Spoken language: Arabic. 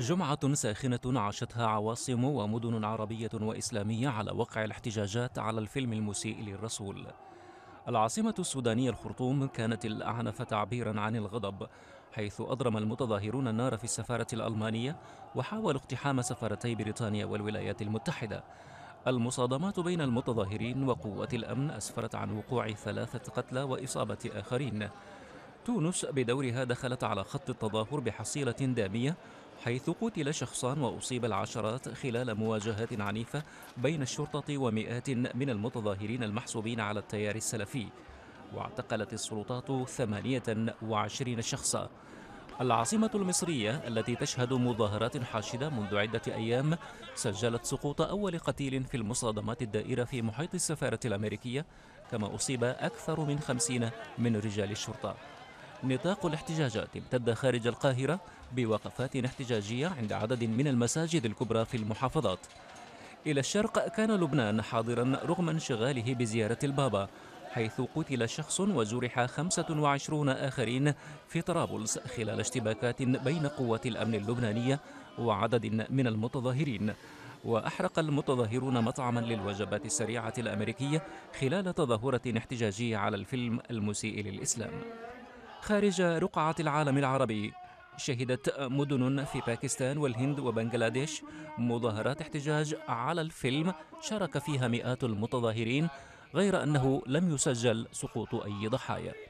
جمعة ساخنة عاشتها عواصم ومدن عربية وإسلامية على وقع الاحتجاجات على الفيلم المسيء للرسول. العاصمة السودانية الخرطوم كانت الأعنف تعبيراً عن الغضب، حيث أضرم المتظاهرون النار في السفارة الألمانية وحاولوا اقتحام سفارتي بريطانيا والولايات المتحدة. المصادمات بين المتظاهرين وقوات الأمن أسفرت عن وقوع 3 قتلى وإصابة آخرين. تونس بدورها دخلت على خط التظاهر بحصيلة دامية، حيث قتل شخصان وأصيب العشرات خلال مواجهات عنيفة بين الشرطة ومئات من المتظاهرين المحسوبين على التيار السلفي، واعتقلت السلطات 28 شخصا. العاصمة المصرية التي تشهد مظاهرات حاشدة منذ عدة أيام سجلت سقوط أول قتيل في المصادمات الدائرة في محيط السفارة الأمريكية، كما أصيب أكثر من 50 من رجال الشرطة. نطاق الاحتجاجات امتد خارج القاهرة بوقفات احتجاجية عند عدد من المساجد الكبرى في المحافظات. إلى الشرق كان لبنان حاضرا رغم انشغاله بزيارة البابا، حيث قتل شخص وجرح 25 آخرين في طرابلس خلال اشتباكات بين قوات الأمن اللبنانية وعدد من المتظاهرين. وأحرق المتظاهرون مطعما للوجبات السريعة الأمريكية خلال تظاهرة احتجاجية على الفيلم المسيء للإسلام. خارج رقعة العالم العربي، شهدت مدن في باكستان والهند وبنغلاديش مظاهرات احتجاج على الفيلم شارك فيها مئات المتظاهرين، غير أنه لم يسجل سقوط أي ضحايا.